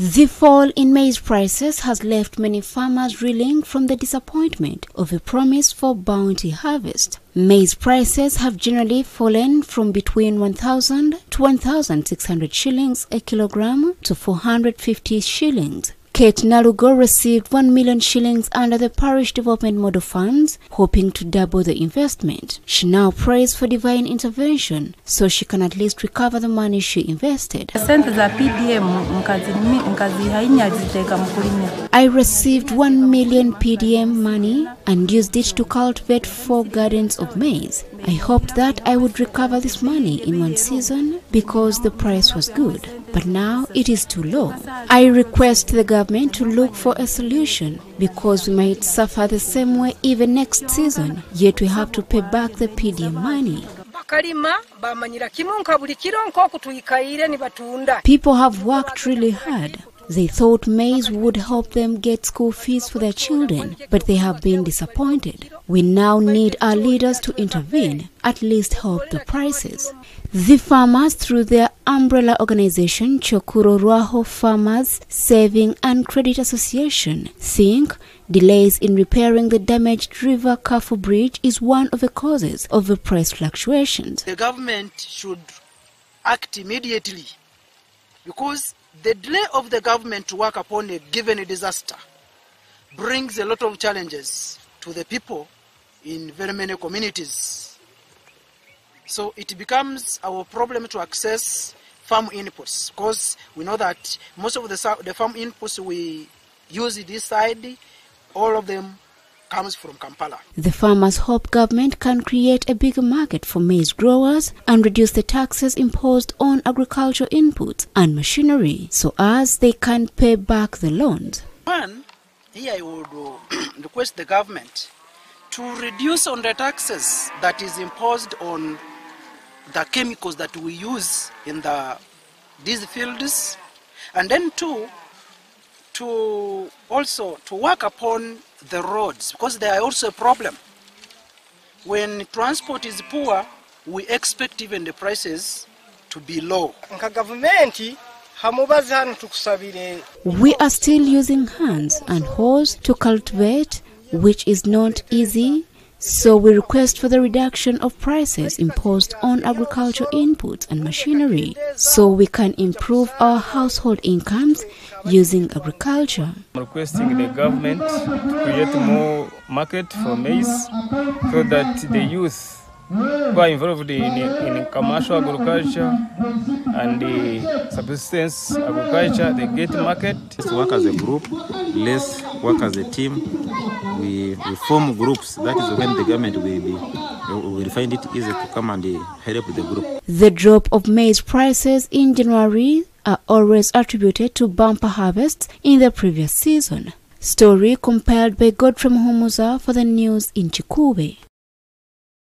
The fall in maize prices has left many farmers reeling from the disappointment of a promise for bounty harvest. Maize prices have generally fallen from between 1,000 to 1,600 shillings a kilogram to 450 shillings. Kate Nalugo received 1 million shillings under the Parish Development Model funds, hoping to double the investment. She now prays for divine intervention so she can at least recover the money she invested. I received 1 million PDM money and used it to cultivate 4 gardens of maize. I hoped that I would recover this money in one season because the price was good, but now it is too low. I request the government to look for a solution because we might suffer the same way even next season, yet we have to pay back the PDM money. People have worked really hard. They thought maize would help them get school fees for their children, but they have been disappointed. We now need our leaders to intervene, at least help the prices. The farmers, through their umbrella organization, Chokuro Ruaho Farmers Saving and Credit Association, think delays in repairing the damaged river Kafu bridge is one of the causes of the price fluctuations. The government should act immediately because the delay of the government to work upon a given disaster brings a lot of challenges to the people in very many communities. So it becomes our problem to access farm inputs, because we know that most of the farm inputs we use this side, all of them comes from Kampala. The farmers hope government can create a bigger market for maize growers and reduce the taxes imposed on agricultural inputs and machinery so as they can pay back the loans. One, here I would request the government to reduce on the taxes that is imposed on the chemicals that we use in these fields, and then two, to also to work upon the roads, because they are also a problem. When transport is poor, we expect even the prices to be low. We are still using hands and hoes to cultivate, which is not easy, so we request for the reduction of prices imposed on agricultural inputs and machinery so we can improve our household incomes using agriculture. I'm requesting the government to create more market for maize so that the youth who are involved in commercial agriculture and the subsistence agriculture, they get market. Let's work as a group, let's work as a team. We form groups. That is when the government will find it easy to come and help the group. The drop of maize prices in January are always attributed to bumper harvests in the previous season. Story compiled by Godfrey Mahomuza for the news in Chikube.